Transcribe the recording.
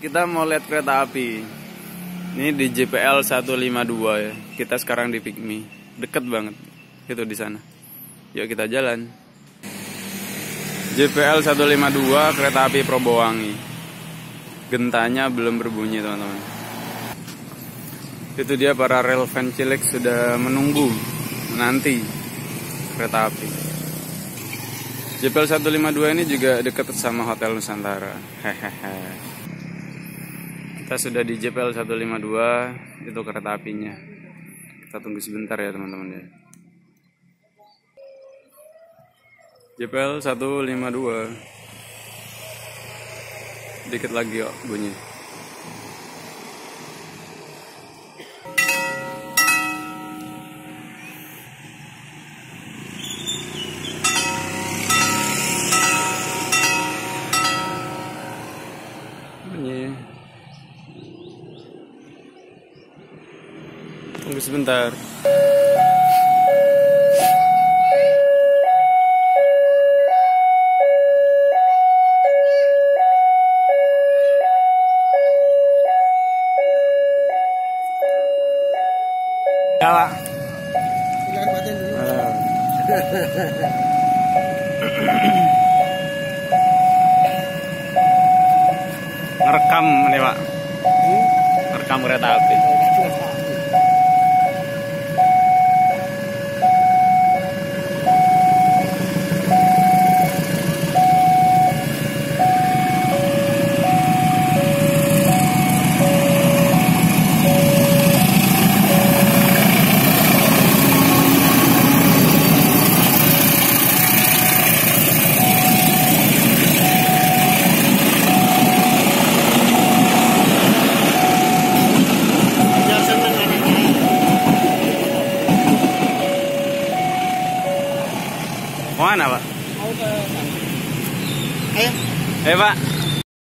Kita mau lihat kereta api. Ini di JPL 152 ya. Kita sekarang di Pikmi. Deket banget. Itu di sana. Yuk kita jalan. JPL 152 kereta api Probowangi. Gentanya belum berbunyi, teman-teman. Itu dia, para rel fan cilik sudah menunggu, menanti kereta api. JPL 152 ini juga dekat sama Hotel Nusantara. Hehehe. Kita sudah di JPL 152, itu kereta apinya. Kita tunggu sebentar ya teman-teman ya. JPL 152. Dikit lagi yuk bunyi. Tunggu sebentar. Ya, Pak. Ngerekam nih, Pak. Ngerekam kereta api. Mana, Pak? Ayo. Pak.